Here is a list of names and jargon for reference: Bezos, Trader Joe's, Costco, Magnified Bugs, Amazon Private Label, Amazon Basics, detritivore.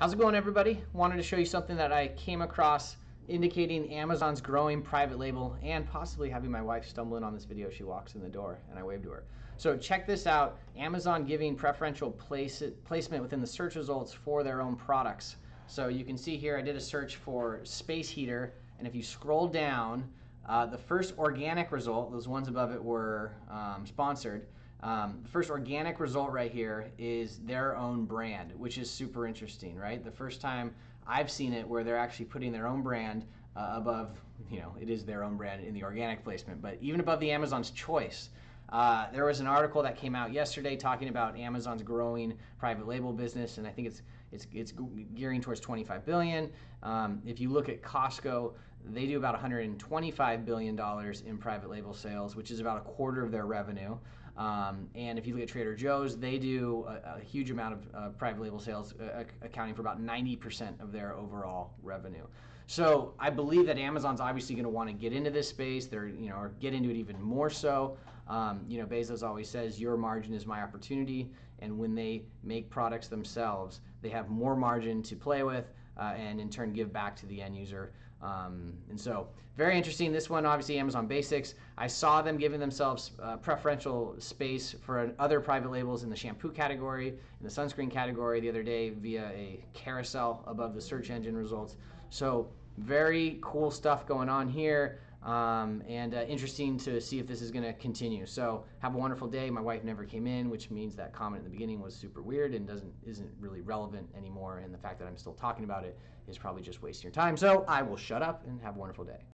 How's it going, everybody? Wanted to show you something that I came across indicating Amazon's growing private label and possibly having my wife stumble in on this video. She walks in the door and I wave to her. So check this out. Amazon giving preferential placement within the search results for their own products. So you can see here I did a search for space heater, and if you scroll down, the first organic result, those ones above it were sponsored. The first organic result right here is their own brand, which is super interesting, right? The first time I've seen it where they're actually putting their own brand above, you know, it is their own brand in the organic placement, but even above the Amazon's choice. There was an article that came out yesterday talking about Amazon's growing private label business, and I think it's gearing towards $25 billion. If you look at Costco, they do about $125 billion in private label sales, which is about a quarter of their revenue. And if you look at Trader Joe's, they do a huge amount of private label sales, accounting for about 90% of their overall revenue. So I believe that Amazon's obviously going to want to get into this space. They're, you know, or get into it even more so. You know, Bezos always says, your margin is my opportunity. And when they make products themselves, they have more margin to play with and in turn give back to the end user. And so very interesting. This one, obviously Amazon Basics. I saw them giving themselves preferential space for other private labels in the shampoo category, in the sunscreen category the other day via a carousel above the search engine results. So very cool stuff going on here. Interesting to see if this is going to continue. So have a wonderful day. My wife never came in, which means that comment in the beginning was super weird and isn't really relevant anymore, and the fact that I'm still talking about it is probably just wasting your time. So I will shut up and have a wonderful day.